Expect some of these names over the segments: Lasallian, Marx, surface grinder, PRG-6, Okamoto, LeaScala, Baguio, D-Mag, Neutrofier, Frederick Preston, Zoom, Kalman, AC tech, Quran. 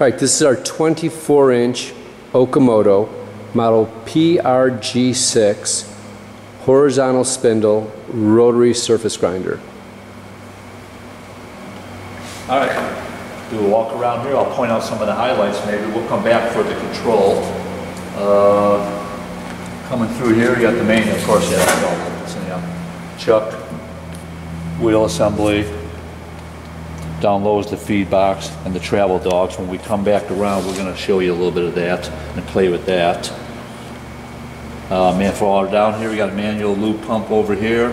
Alright, this is our 24-inch Okamoto model PRG-6 horizontal spindle rotary surface grinder. Alright, do a walk around here. I'll point out some of the highlights maybe. We'll come back for the control. Coming through here, you got the main, of course, chuck, wheel assembly. Down low is the feed box and the travel dogs. When we come back around, we're going to show you a little bit of that and play with that. Manifold down here, we got a manual lube pump over here.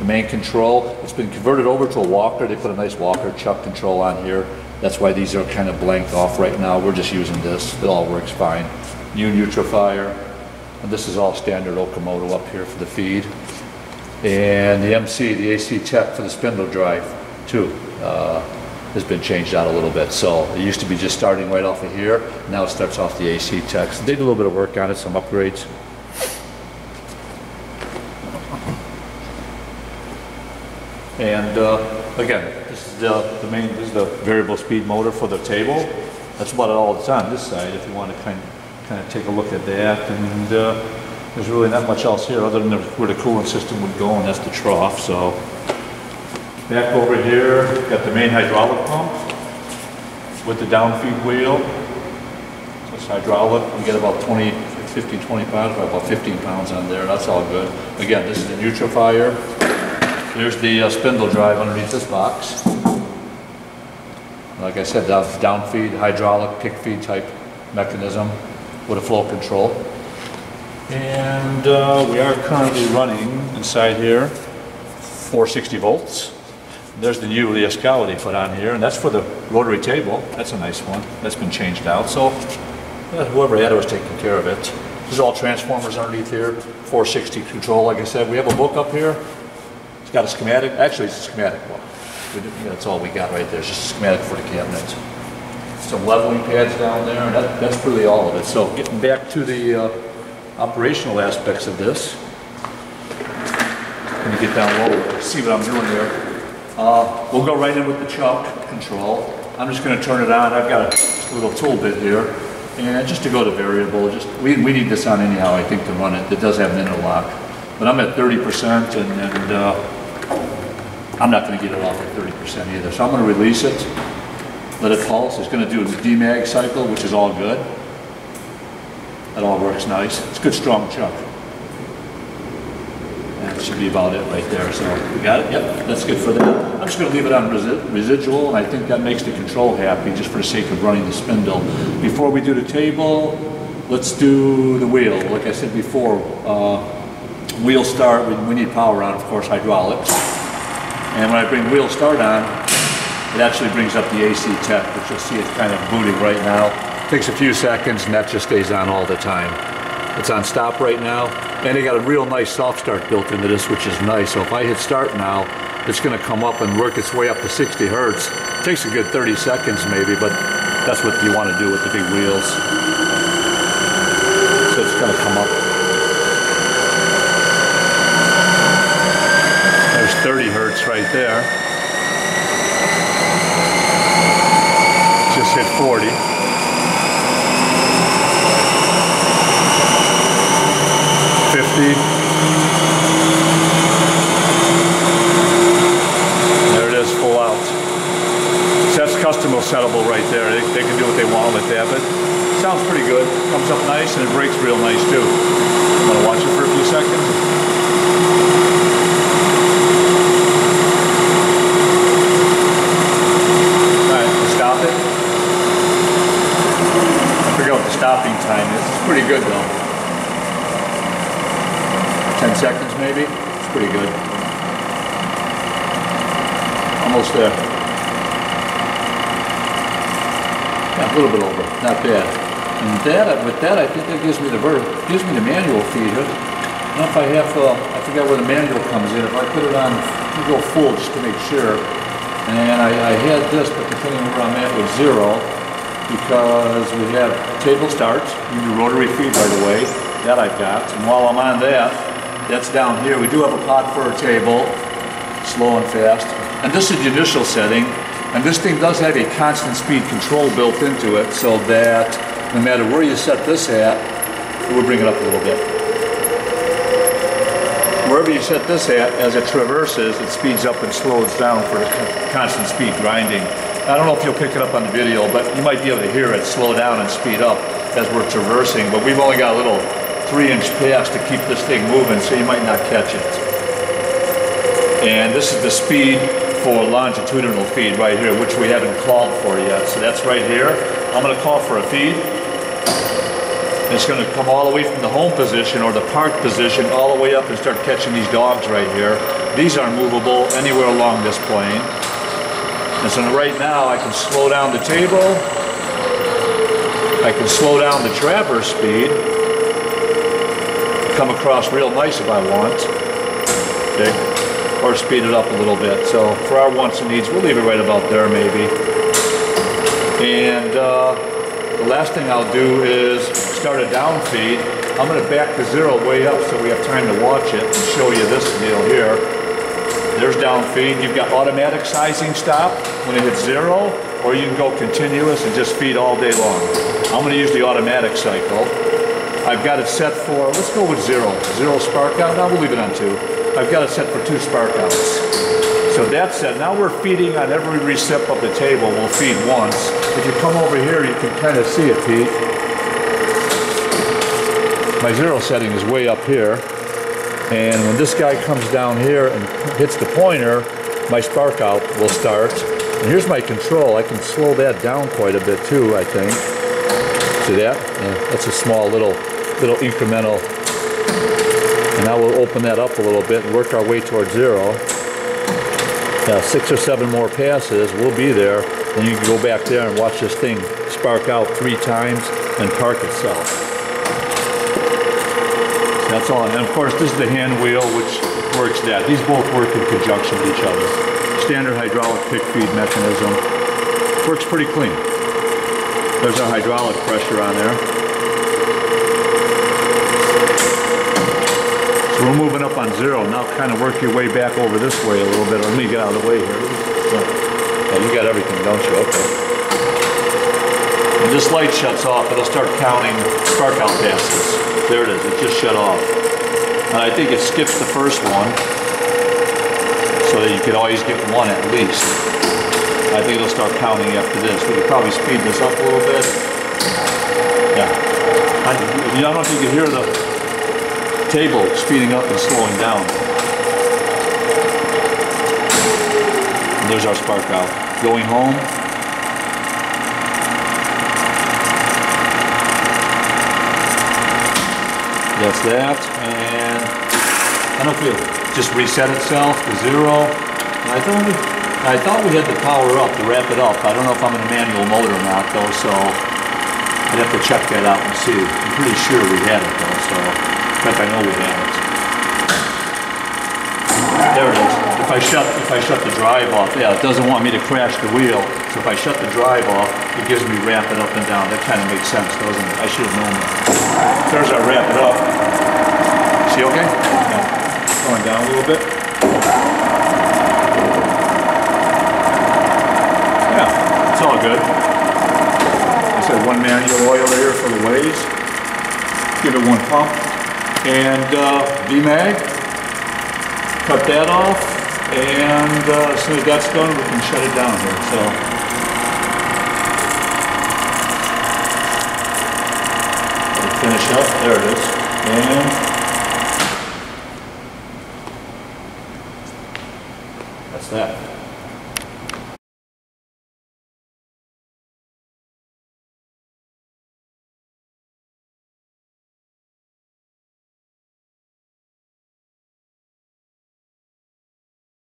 The main control, it's been converted over to a walker. They put a nice walker chuck control on here. That's why these are kind of blanked off right now. We're just using this. It all works fine. New Neutrofier. And this is all standard Okamoto up here for the feed. And the MC, the AC tech for the spindle drive too, has been changed out a little bit. So it used to be just starting right off of here. Now it starts off the AC tech. So they did a little bit of work on it, some upgrades. And again, this is the variable speed motor for the table. That's about it all that's on this side if you want to kind of take a look at that. And there's really not much else here other than where the coolant system would go, and that's the trough. So back over here, got the main hydraulic pump with the downfeed wheel. So it's hydraulic. We get about 15 pounds on there. That's all good. Again, this is the Neutrofier. There's the spindle drive underneath this box. Like I said, that's downfeed, hydraulic, pick feed type mechanism with a flow control. And we are currently running inside here 460 volts. There's the new LeaScala they put on here, and that's for the rotary table. That's a nice one. That's been changed out, so whoever had it was taking care of it. This is all transformers underneath here, 460 control. Like I said, we have a book up here. It's got a schematic. Actually, it's a schematic one. That's all we got right there. It's just a schematic for the cabinet. Some leveling pads down there, and that's really all of it. So getting back to the operational aspects of this. Let me get down low, see what I'm doing there. We'll go right in with the chuck control. I'm just going to turn it on. I've got a little tool bit here. And just to go to variable, we need this on anyhow, I think, to run it. It does have an interlock. But I'm at 30%, and I'm not going to get it off at 30% either. So I'm going to release it. Let it pulse. It's going to do the D-Mag cycle, which is all good. That all works nice. It's a good strong chuck. That should be about it right there. So we got it? Yep, that's good for that. I'm just going to leave it on residual, and I think that makes the control happy just for the sake of running the spindle. Before we do the table, let's do the wheel. Like I said before, wheel start, we need power on, of course, hydraulics. And when I bring wheel start on, it actually brings up the AC tech, which you'll see it's kind of booting right now. Takes a few seconds, and that just stays on all the time. It's on stop right now, and they got a real nice soft start built into this, which is nice. So if I hit start now, it's going to come up and work its way up to 60 hertz. It takes a good 30 seconds maybe, but that's what you want to do with the big wheels. So it's going to come up. There's 30 hertz right there. Just hit 40. There it is, full out. So that's custom settable right there. They can do what they want with that, but it sounds pretty good. Comes up nice, and it breaks real nice too. I'm gonna watch it for a few seconds. Stopping time is pretty good though. 10 seconds maybe? It's pretty good. Almost there. Yeah, a little bit over. Not bad. And that, with that, I think that gives me the manual feeder. I don't know if I have I forgot where the manual comes in. If I put it on, you go full just to make sure. And I had this, but the thing over on that was zero, because we have table start, you do rotary feed right away, that I've got. And while I'm on that, that's down here. We do have a pot for a table, slow and fast. And this is the initial setting. And this thing does have a constant speed control built into it, so that no matter where you set this at, it will bring it up a little bit. Wherever you set this at, as it traverses, it speeds up and slows down for constant speed grinding. I don't know if you'll pick it up on the video, but you might be able to hear it slow down and speed up as we're traversing, but we've only got a little 3-inch pass to keep this thing moving, so you might not catch it. And this is the speed for longitudinal feed right here, which we haven't called for yet. So that's right here. I'm gonna call for a feed. It's gonna come all the way from the home position or the park position all the way up and start catching these dogs right here. These aren't movable anywhere along this plane. And so right now I can slow down the table. I can slow down the traverse speed. Come across real nice if I want. Okay. Or speed it up a little bit. So for our wants and needs, we'll leave it right about there maybe. And the last thing I'll do is start a down feed. I'm gonna back the zero way up so we have time to watch it and show you this deal here. There's down feed. You've got automatic sizing stop when it hits zero, or you can go continuous and just feed all day long. I'm gonna use the automatic cycle. I've got it set for, let's go with zero. Zero spark out, now we'll leave it on 2. I've got it set for 2 spark outs. So that's set. Now we're feeding on every recip of the table. We'll feed once. If you come over here, you can kind of see it, Pete. My zero setting is way up here. And when this guy comes down here and hits the pointer, my spark out will start. And here's my control. I can slow that down quite a bit too, I think. See that? Yeah, that's a small little incremental. And now we'll open that up a little bit and work our way towards zero. Now 6 or 7 more passes, we'll be there. Then you can go back there and watch this thing spark out 3 times and park itself. So that's all. And of course, this is the hand wheel, which works that. These both work in conjunction with each other. Standard hydraulic pick feed mechanism. Works pretty clean. There's our hydraulic pressure on there. We're moving up on zero. Now kind of work your way back over this way a little bit. Let me get out of the way here. Oh, you got everything, don't you? Okay. When this light shuts off, it'll start counting spark out passes. There it is. It just shut off. And I think it skips the first one. So that you can always get one at least. I think it'll start counting after this. We could probably speed this up a little bit. Yeah. I don't know if you can hear the table speeding up and slowing down. And there's our spark out. Going home. That's that. And I don't feel it. Just reset itself to zero. And I thought we had to power up to wrap it up. I don't know if I'm in a manual mode or not though, so I'd have to check that out and see. I'm pretty sure we had it though, so. In fact, I know we have it. There it is. If I shut the drive off, yeah, it doesn't want me to crash the wheel. So if I shut the drive off, it gives me wrap it up and down. That kind of makes sense, doesn't it? I should have known that. There's our wrap it up. She okay? Yeah. Going down a little bit. Yeah, it's all good. I said one manual oil here for the waves. Give it one pump. And D-Mag, cut that off, and as soon as that's done, we can shut it down here, so. Finish up, there it is.